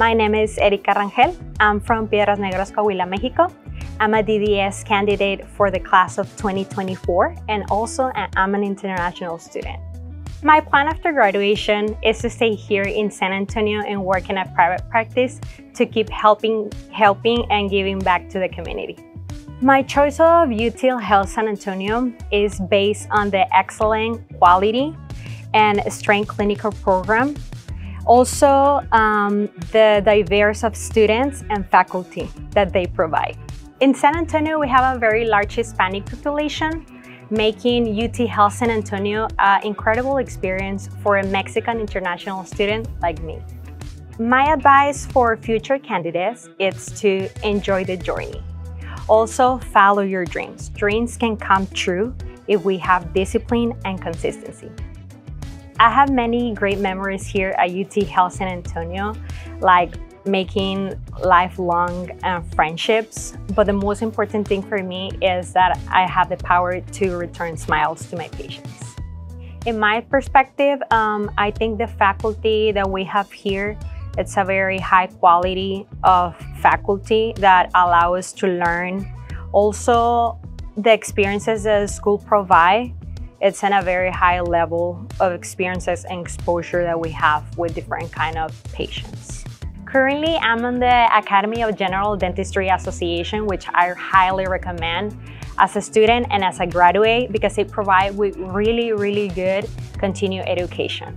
My name is Erika Rangel. I'm from Piedras Negras, Coahuila, Mexico. I'm a DDS candidate for the class of 2024, and also I'm an international student. My plan after graduation is to stay here in San Antonio and work in a private practice to keep helping and giving back to the community. My choice of UT Health San Antonio is based on the excellent quality and strength clinical program. Also, the diverse of students and faculty that they provide. In San Antonio, we have a very large Hispanic population, making UT Health San Antonio an incredible experience for a Mexican international student like me. My advice for future candidates is to enjoy the journey. Also, follow your dreams. Dreams can come true if we have discipline and consistency. I have many great memories here at UT Health San Antonio, like making lifelong friendships. But the most important thing for me is that I have the power to return smiles to my patients. In my perspective, I think the faculty that we have here, it's a very high quality of faculty that allow us to learn. Also, the experiences that the school provides, it's in a very high level of experiences and exposure that we have with different kind of patients. Currently, I'm on the Academy of General Dentistry Association, which I highly recommend as a student and as a graduate, because it provides with really, really good continuing education.